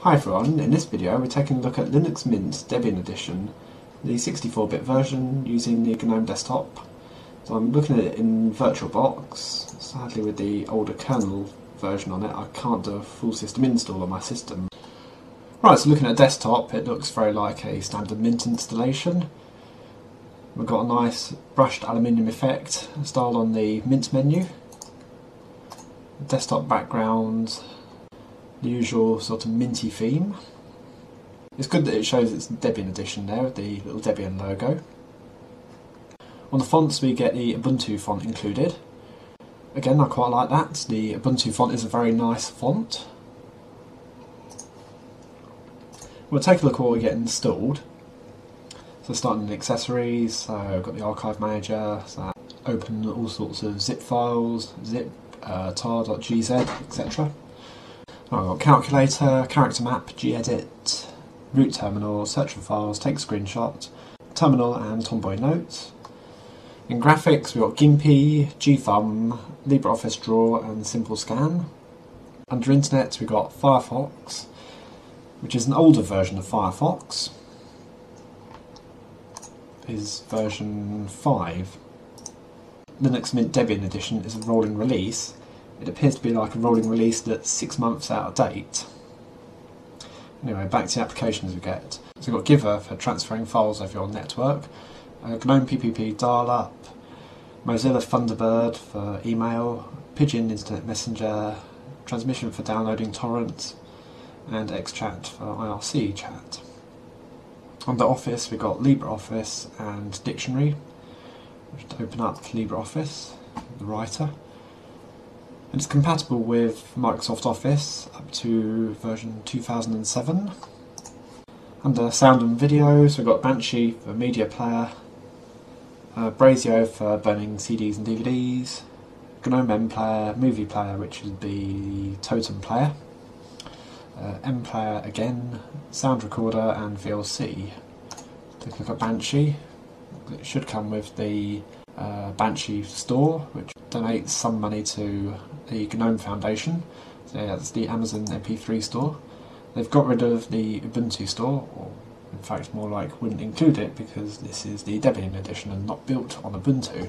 Hi everyone, in this video we're taking a look at Linux Mint Debian Edition, the 64-bit version using the GNOME desktop. So I'm looking at it in VirtualBox. Sadly with the older kernel version on it I can't do a full system install on my system. Right, so looking at desktop it looks very like a standard Mint installation. We've got a nice brushed aluminium effect styled on the Mint menu. Desktop background, the usual sort of minty theme. It's good that it shows it's Debian Edition there with the little Debian logo. On the fonts we get the Ubuntu font included. Again, I quite like that. The Ubuntu font is a very nice font. We'll take a look at what we get installed. So starting in accessories, so I've got the archive manager, so I open all sorts of zip files, zip, tar.gz, etc. I've got calculator, character map, gedit, root terminal, search for files, take screenshot, terminal and Tomboy notes. In graphics we've got Gimpy, Gthumb, LibreOffice Draw and Simple Scan. Under internet we've got Firefox, which is an older version of Firefox, is version 5. Linux Mint Debian Edition is a rolling release. It appears to be like a rolling release that's 6 months out of date. Anyway, back to the applications we get. So we've got Giver for transferring files over your network, GNOME PPP dial-up, Mozilla Thunderbird for email, Pigeon Internet Messenger, Transmission for downloading torrents, and XChat for IRC chat. Under Office we've got LibreOffice and Dictionary. Just open up LibreOffice, the writer. It's compatible with Microsoft Office up to version 2007. Under sound and video, so we've got Banshee for media player, Brasio for burning CDs and DVDs, GNOME M Player, movie player, which would be Totem player, M Player again, sound recorder and VLC. Take a look at Banshee. It should come with the Banshee store, which donates some money to the GNOME Foundation. So yeah, that's the Amazon MP3 store. They've got rid of the Ubuntu store, or in fact more like wouldn't include it because this is the Debian edition and not built on Ubuntu.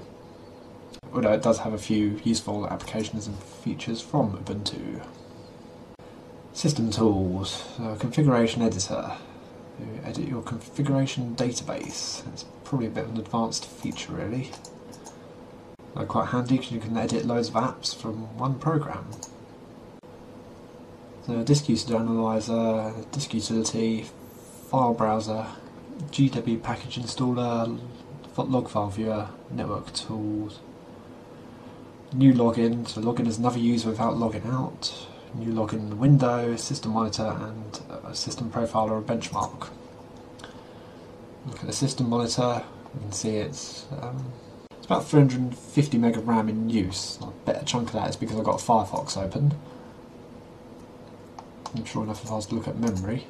Although it does have a few useful applications and features from Ubuntu. System tools, configuration editor. You edit your configuration database. It's probably a bit of an advanced feature really. They're quite handy because you can edit loads of apps from one program. So disk usage analyzer, disk utility, file browser, GW package installer, log file viewer, network tools, new login, so login is another user without logging out, new login window, system monitor and a system profile or a benchmark. Look at the system monitor, you can see it's about 350 meg of RAM in use. I bet a chunk of that is because I've got Firefox open. I'm sure enough if I was to look at memory.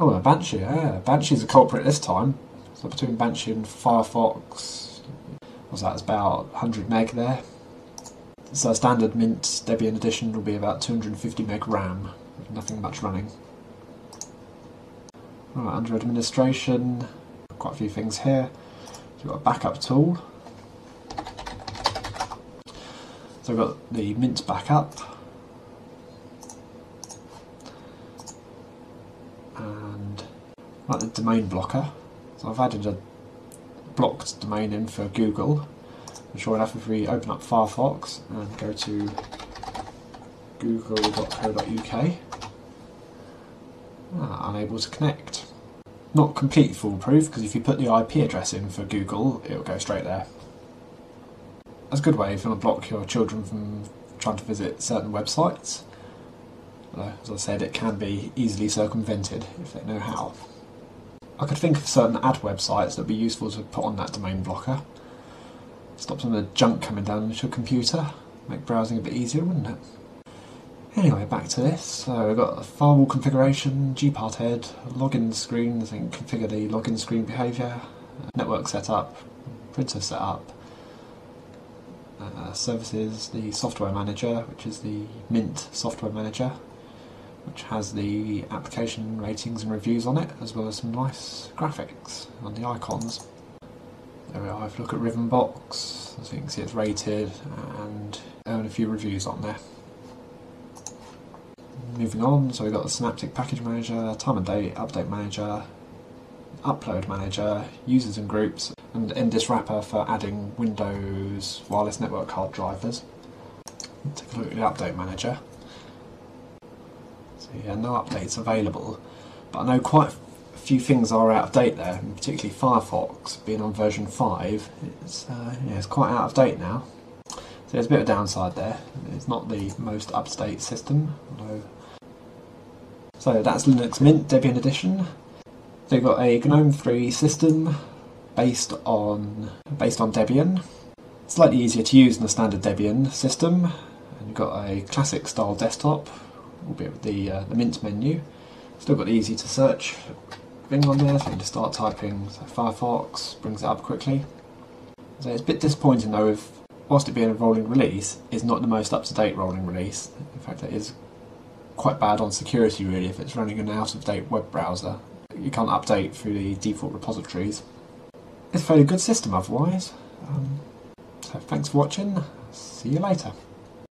Oh, a Banshee, yeah. Banshee's a culprit this time. So between Banshee and Firefox, what's that, it's about 100 meg there. So standard Mint Debian Edition will be about 250 meg RAM, nothing much running. Right, under administration, quite a few things here. We've got a backup tool. So I've got the Mint backup and like the domain blocker. So I've added a blocked domain in for Google. And sure enough, if we open up Firefox and go to google.co.uk, unable to connect. Not completely foolproof, because if you put the IP address in for Google, it'll go straight there. That's a good way if you want to block your children from trying to visit certain websites. As I said, it can be easily circumvented if they know how. I could think of certain ad websites that would be useful to put on that domain blocker. Stop some of the junk coming down onto your computer. Make browsing a bit easier, wouldn't it? Anyway, back to this. So we've got firewall configuration, Gpart head, login screen, I think configure the login screen behaviour, network setup, printer setup, services, the software manager, which is the Mint software manager, which has the application ratings and reviews on it, as well as some nice graphics on the icons. There we are. If you look at Rhythmbox, as you can see, it's rated and a few reviews on there. Moving on, so we've got the Synaptic Package Manager, Time and Date, Update Manager, Upload Manager, Users and Groups, and NDIS Wrapper for adding Windows wireless network hard drivers. Take a look at the Update Manager. So yeah, no updates available, but I know quite a few things are out of date there, and particularly Firefox, being on version 5, it's quite out of date now. So there's a bit of a downside there. It's not the most up-to-date system, although. So that's Linux Mint Debian Edition. They've got a GNOME 3 system based on Debian. Slightly easier to use than the standard Debian system. And you've got a classic style desktop, albeit with the Mint menu. Still got the easy to search thing on there, so you can just start typing. So Firefox brings it up quickly. So it's a bit disappointing though, if, whilst it being a rolling release, it's not the most up-to-date rolling release. In fact, it is quite bad on security really if it's running an out-of-date web browser. You can't update through the default repositories. It's a fairly good system otherwise. So thanks for watching, see you later.